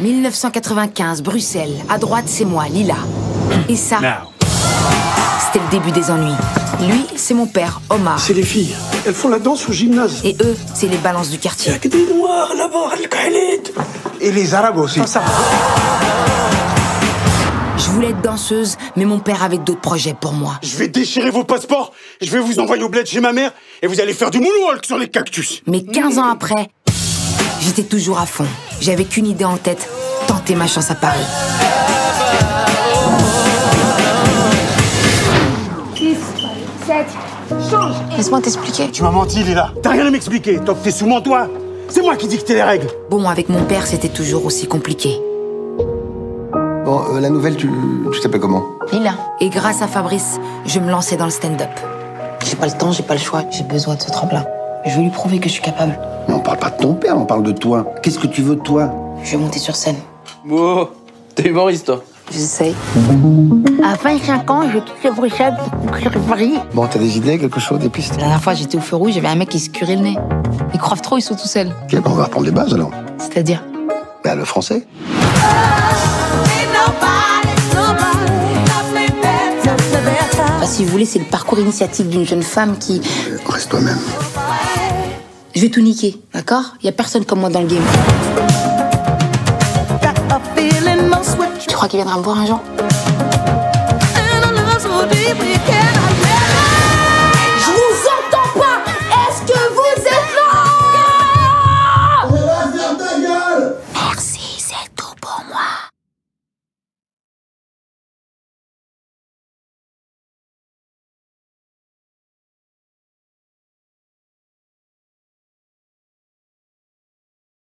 1995, Bruxelles. À droite, c'est moi, Lila. Et ça, c'était le début des ennuis. Lui, c'est mon père, Omar. C'est les filles. Elles font la danse au gymnase. Et eux, c'est les balances du quartier. Il y a des noirs là-bas, Al-Khalid. Et les arabes aussi. Ça. Je voulais être danseuse, mais mon père avait d'autres projets pour moi. Je vais déchirer vos passeports, je vais vous envoyer au bled chez ma mère, et vous allez faire du moonwalk sur les cactus. Mais 15 ans après, j'étais toujours à fond. J'avais qu'une idée en tête, tenter ma chance à Paris. Laisse-moi t'expliquer. Tu m'as menti, Lila. T'as rien à m'expliquer. Toi, t'es sous mon doigt. C'est moi qui dictais les règles. Bon, avec mon père, c'était toujours aussi compliqué. Bon, la nouvelle, tu t'appelles comment? Lila. Et grâce à Fabrice, je me lançais dans le stand-up. J'ai pas le temps, j'ai pas le choix. J'ai besoin de ce tremplin. Je veux lui prouver que je suis capable. Mais on parle pas de ton père, on parle de toi. Qu'est-ce que tu veux de toi? Je vais monter sur scène. Wow, t'es humoriste, toi? J'essaye. À 25 ans, j'ai quitté Bruxelles pour curer Paris. Bon, t'as des idées, quelque chose, des pistes? La dernière fois, j'étais au feu rouge, j'avais un mec qui se curait le nez. Il croive trop, il saute tout seul. Ok, bah on va reprendre les bases alors. C'est-à-dire? Bah, le français. Enfin, si vous voulez, c'est le parcours initiatique d'une jeune femme qui. Reste toi-même. Je vais tout niquer, d'accord? Y a personne comme moi dans le game. Tu crois qu'il viendra me voir un jour?